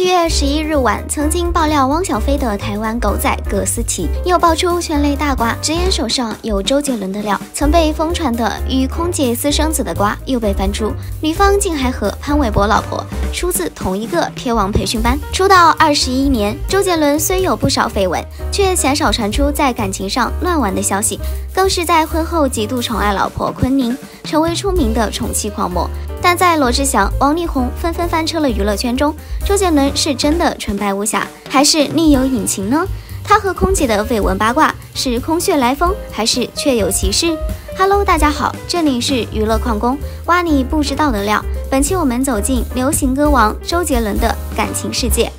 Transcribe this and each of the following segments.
7月11日晚，曾经爆料汪小菲的台湾狗仔葛思琪又爆出圈内大瓜，直言手上有周杰伦的料。曾被疯传的与空姐私生子的瓜又被翻出，女方竟还和潘玮柏老婆出自同一个天王培训班。出道21年，周杰伦虽有不少绯闻，却鲜少传出在感情上乱玩的消息，更是在婚后极度宠爱老婆昆凌，成为出名的宠妻狂魔。 但在罗志祥、王力宏纷纷翻车了娱乐圈中，周杰伦是真的纯白无瑕，还是另有隐情呢？他和空姐的绯闻八卦是空穴来风，还是确有其事？ Hello， 大家好，这里是娱乐矿工，挖你不知道的料。本期我们走进流行歌王周杰伦的感情世界。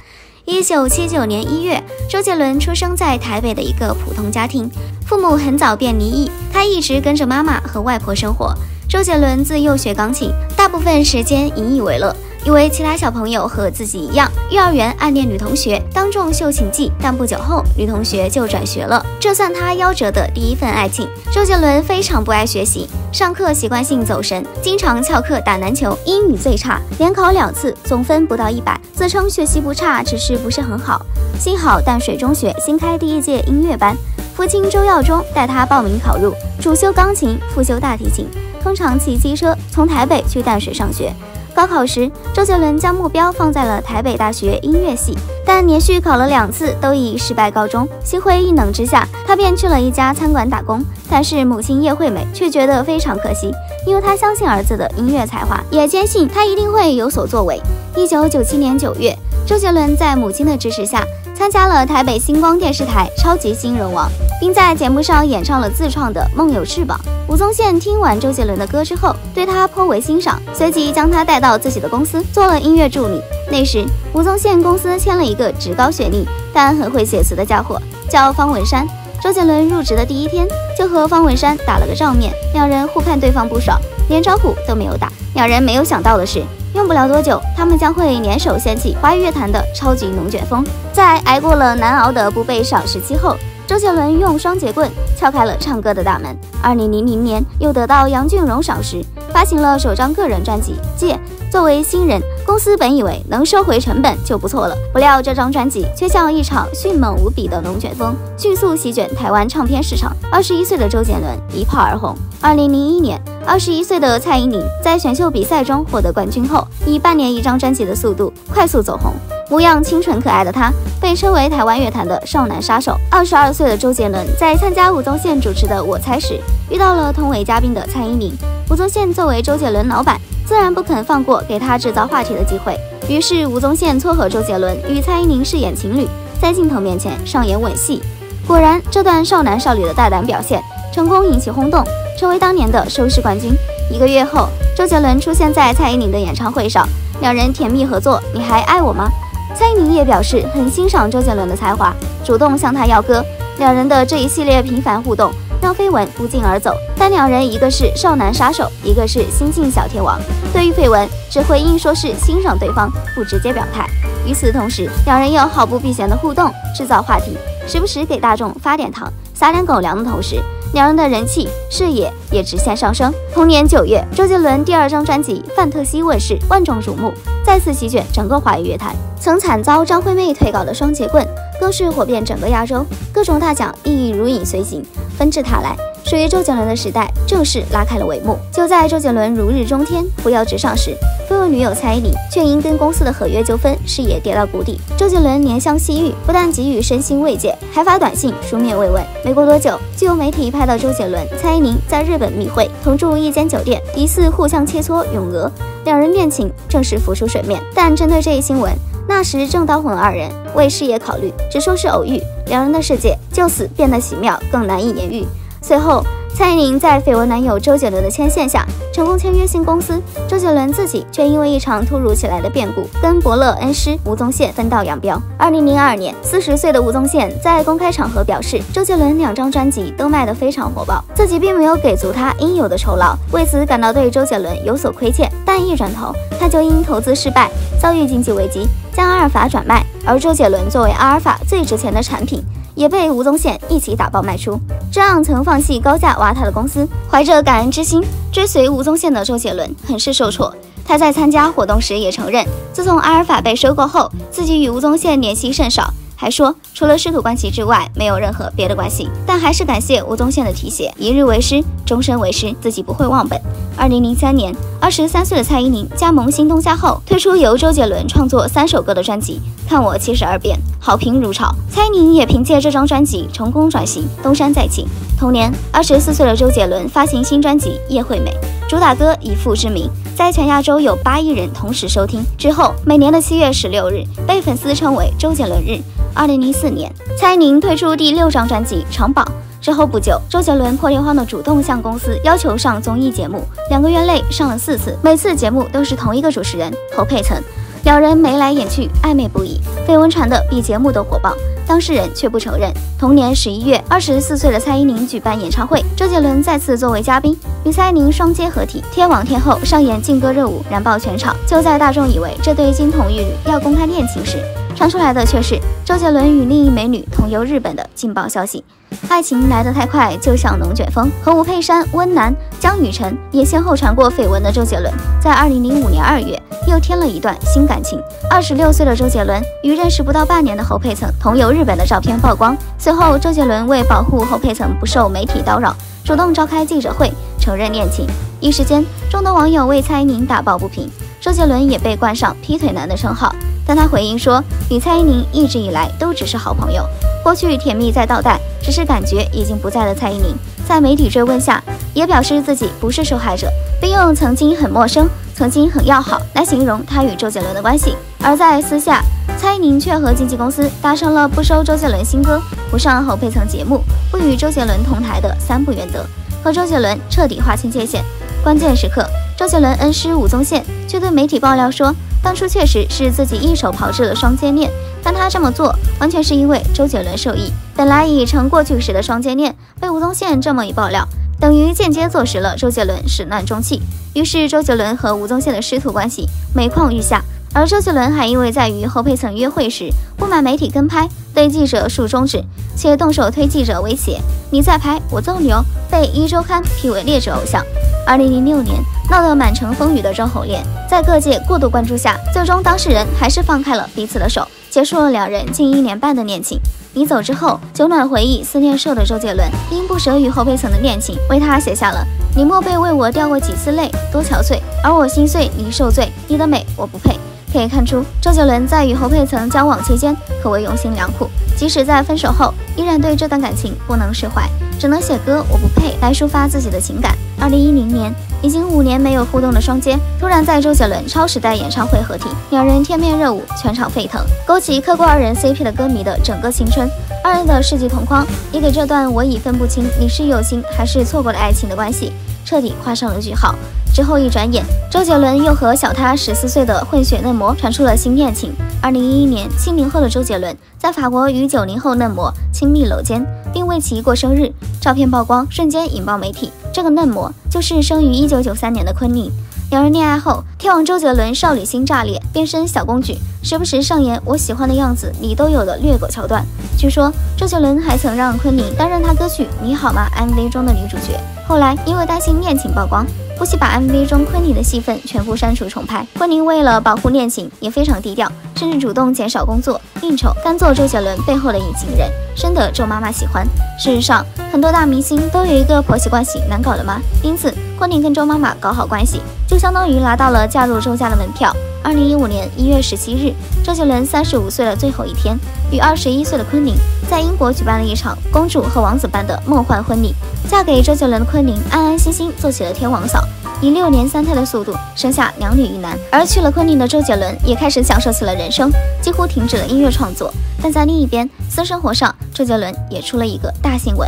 1979年1月，周杰伦出生在台北的一个普通家庭，父母很早便离异，他一直跟着妈妈和外婆生活。 周杰伦自幼学钢琴，大部分时间引以为乐，以为其他小朋友和自己一样。幼儿园暗恋女同学，当众秀琴技，但不久后女同学就转学了，这算他夭折的第一份爱情。周杰伦非常不爱学习，上课习惯性走神，经常翘课打篮球，英语最差，连考2次，总分不到100，自称学习不差，只是不是很好。幸好淡水中学新开第1届音乐班，父亲周耀忠带他报名考入，主修钢琴，副修大提琴。 通常骑机车从台北去淡水上学。高考时，周杰伦将目标放在了台北大学音乐系，但连续考了2次都以失败告终。心灰意冷之下，他便去了一家餐馆打工。但是母亲叶惠美却觉得非常可惜，因为她相信儿子的音乐才华，也坚信他一定会有所作为。1997年9月，周杰伦在母亲的支持下，参加了台北星光电视台《超级新人王》，并在节目上演唱了自创的《梦有翅膀》。 吴宗宪听完周杰伦的歌之后，对他颇为欣赏，随即将他带到自己的公司做了音乐助理。那时，吴宗宪公司签了一个职高学历但很会写词的家伙，叫方文山。周杰伦入职的第一天就和方文山打了个照面，两人互看对方不爽，连招呼都没有打。两人没有想到的是，用不了多久，他们将会联手掀起华语乐坛的超级龙卷风。在挨过了难熬的不被赏识期后， 周杰伦用双节棍撬开了唱歌的大门。2000年又得到杨俊荣赏识，发行了首张个人专辑《借》。作为新人，公司本以为能收回成本就不错了，不料这张专辑却像一场迅猛无比的龙卷风，迅速席卷台湾唱片市场。21岁的周杰伦一炮而红。2001年，21岁的蔡依林在选秀比赛中获得冠军后，以半年1张专辑的速度快速走红。 模样清纯可爱的他，被称为台湾乐坛的少男杀手。22岁的周杰伦在参加吴宗宪主持的《我猜》时，遇到了同为嘉宾的蔡依林。吴宗宪作为周杰伦老板，自然不肯放过给他制造话题的机会。于是吴宗宪撮合周杰伦与蔡依林饰演情侣，在镜头面前上演吻戏。果然，这段少男少女的大胆表现，成功引起轰动，成为当年的收视冠军。1个月后，周杰伦出现在蔡依林的演唱会上，两人甜蜜合作《你还爱我吗》。 蔡依林也表示很欣赏周杰伦的才华，主动向他要歌。两人的这一系列频繁互动，让绯闻不胫而走。但两人一个是少男杀手，一个是新晋小天王，对于绯闻只回应说是欣赏对方，不直接表态。与此同时，两人又毫不避嫌的互动，制造话题，时不时给大众发点糖，撒点狗粮的同时，两人的人气、视野也直线上升。同年9月，周杰伦第2张专辑《范特西》问世，万众瞩目，再次席卷整个华语乐坛。 曾惨遭张惠妹退稿的双截棍，更是火遍整个亚洲，各种大奖一一如影随形，纷至沓来。属于周杰伦的时代正式拉开了帷幕。就在周杰伦如日中天、扶摇直上时，绯闻女友蔡依林却因跟公司的合约纠纷，事业跌到谷底。周杰伦怜香惜玉，不但给予身心慰藉，还发短信书面慰问。没过多久，就有媒体拍到周杰伦、蔡依林在日本密会，同住一间酒店，疑似互相切磋咏鹅，两人恋情正式浮出水面。但针对这一新闻， 那时正当红的二人为事业考虑，只说是偶遇，两人的世界就此变得奇妙，更难以言喻。随后，蔡依林在绯闻男友周杰伦的牵线下，成功签约新公司，周杰伦自己却因为一场突如其来的变故，跟伯乐恩师吴宗宪分道扬镳。2002年，40岁的吴宗宪在公开场合表示，周杰伦2张专辑都卖得非常火爆，自己并没有给足他应有的酬劳，为此感到对周杰伦有所亏欠。但一转头，他就因投资失败，遭遇经济危机。 将阿尔法转卖，而周杰伦作为阿尔法最值钱的产品，也被吴宗宪一起打包卖出。这让曾放弃高价挖他的公司，怀着感恩之心追随吴宗宪的周杰伦很是受挫。他在参加活动时也承认，自从阿尔法被收购后，自己与吴宗宪联系甚少，还说除了师徒关系之外，没有任何别的关系。但还是感谢吴宗宪的提携，一日为师，终身为师，自己不会忘本。2003年，23岁的蔡依林加盟新东家后，推出由周杰伦创作3首歌的专辑《看我72变》，好评如潮。蔡依林也凭借这张专辑成功转型，东山再起。同年，24岁的周杰伦发行新专辑《叶惠美》，主打歌《以父之名》在全亚洲有8亿人同时收听。之后，每年的7月16日被粉丝称为周杰伦日。2004年，蔡依林推出第6张专辑《城堡》。之后不久，周杰伦破天荒的主动向公司要求上综艺节目，2个月内上了4次，每次节目都是同一个主持人侯佩岑，两人眉来眼去，暧昧不已，绯闻传得比节目都火爆，当事人却不承认。同年11月，24岁的蔡依林举办演唱会，周杰伦再次作为嘉宾与蔡依林双接合体，天王天后上演劲歌热舞，燃爆全场。就在大众以为这对金童玉女要公开恋情时，传出来的却是周杰伦与另一美女同游日本的劲爆消息。爱情来得太快，就像龙卷风。和吴佩珊、温楠、江雨晨也先后传过绯闻的周杰伦，在2005年2月又添了一段新感情。26岁的周杰伦与认识不到半年的侯佩岑同游日本的照片曝光，随后周杰伦为保护侯佩岑不受媒体叨扰，主动召开记者会承认恋情。一时间，众多网友为蔡依林打抱不平，周杰伦也被冠上劈腿男的称号。但他回应说，与蔡依林一直以来都只是好朋友，过去甜蜜在倒带，只是感觉已经不在的蔡依林，在媒体追问下，也表示自己不是受害者，并用曾经很陌生、曾经很要好来形容他与周杰伦的关系。而在私下，蔡依林却和经纪公司达成了不收周杰伦新歌、不上侯佩岑节目、不与周杰伦同台的3不原则，和周杰伦彻底划清界限。关键时刻，周杰伦恩师吴宗宪却对媒体爆料说，当初确实是自己一手炮制了双煎恋，但他这么做完全是因为周杰伦受益。本来已成过去时的双煎恋被吴宗宪这么一爆料，等于间接坐实了周杰伦始乱终弃。于是周杰伦和吴宗宪的师徒关系每况愈下，而周杰伦还因为在与侯佩岑约会时不满媒体跟拍，对记者竖中指，且动手推记者威胁你再拍我揍你哦，被1周刊批为劣质偶像。2006年，闹得满城风雨的周侯恋，在各界过度关注下，最终当事人还是放开了彼此的手，结束了两人近1年半的恋情。你走之后，久暖回忆思念瘦的周杰伦，因不舍与侯佩岑的恋情，为他写下了“你莫被为我掉过几次泪，多憔悴，而我心碎，你受罪，你的美我不配”。可以看出，周杰伦在与侯佩岑交往期间可谓用心良苦，即使在分手后，依然对这段感情不能释怀，只能写歌《我不配》来抒发自己的情感。2010年，已经5年没有互动的双肩突然在周杰伦超时代演唱会合体，两人贴面热舞，全场沸腾，勾起刻过2人 CP 的歌迷的整个青春。2人的世纪同框，也给这段我已分不清你是有心还是错过了爱情的关系彻底画上了句号。之后一转眼，周杰伦又和小他14岁的混血嫩模传出了新恋情。2011年，70后的周杰伦在法国与90后嫩模亲密搂肩，并为其过生日，照片曝光瞬间引爆媒体。这个嫩模就是生于1993年的昆凌。两人恋爱后，天王周杰伦少女心炸裂，变身小公举，时不时上演我喜欢的样子你都有的虐狗桥段。据说周杰伦还曾让昆凌担任他歌曲《你好吗》MV 中的女主角，后来因为担心恋情曝光，不惜把 MV 中昆凌的戏份全部删除重拍。昆凌为了保护恋情也非常低调，甚至主动减少工作应酬，甘做周杰伦背后的隐形人，深得周妈妈喜欢。事实上，很多大明星都有一个婆媳关系难搞的妈，因此昆凌跟周妈妈搞好关系，就相当于拿到了嫁入周家的门票。2015年1月17日，周杰伦35岁的最后一天，与21岁的昆凌在英国举办了一场公主和王子般的梦幻婚礼。嫁给周杰伦的昆凌安安心心做起了天王嫂，以6年3胎的速度生下2女1男。而去了昆凌的周杰伦也开始享受起了人生，几乎停止了音乐创作。但在另一边，私生活上周杰伦也出了一个大新闻。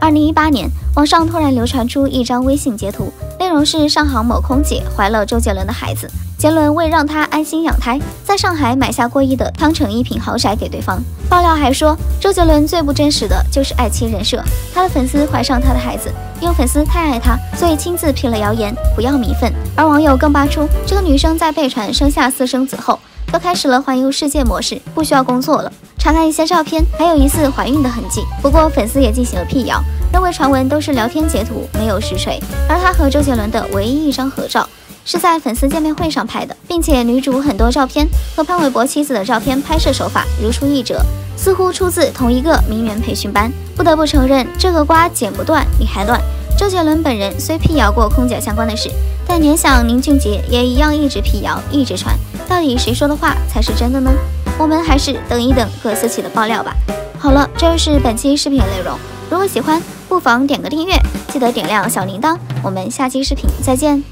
2018年，网上突然流传出一张微信截图，内容是上海某空姐怀了周杰伦的孩子，杰伦为让她安心养胎，在上海买下过亿的汤臣一品豪宅给对方。爆料还说，周杰伦最不真实的就是爱妻人设，他的粉丝怀上他的孩子，因为粉丝太爱他，所以亲自辟了谣言，不要米粉。而网友更扒出，这个女生在被传生下私生子后，都开始了环游世界模式，不需要工作了。查看一些照片，还有疑似怀孕的痕迹。不过粉丝也进行了辟谣，那位传闻都是聊天截图，没有实锤。而他和周杰伦的唯一一张合照是在粉丝见面会上拍的，并且女主很多照片和潘玮柏妻子的照片拍摄手法如出一辙，似乎出自同一个名媛培训班。不得不承认，这个瓜剪不断，理还乱。 周杰伦本人虽辟谣过空姐相关的事，但联想宁俊杰也一样一直辟谣，一直传。到底谁说的话才是真的呢？我们还是等一等各私企的爆料吧。好了，这就是本期视频的内容。如果喜欢，不妨点个订阅，记得点亮小铃铛。我们下期视频再见。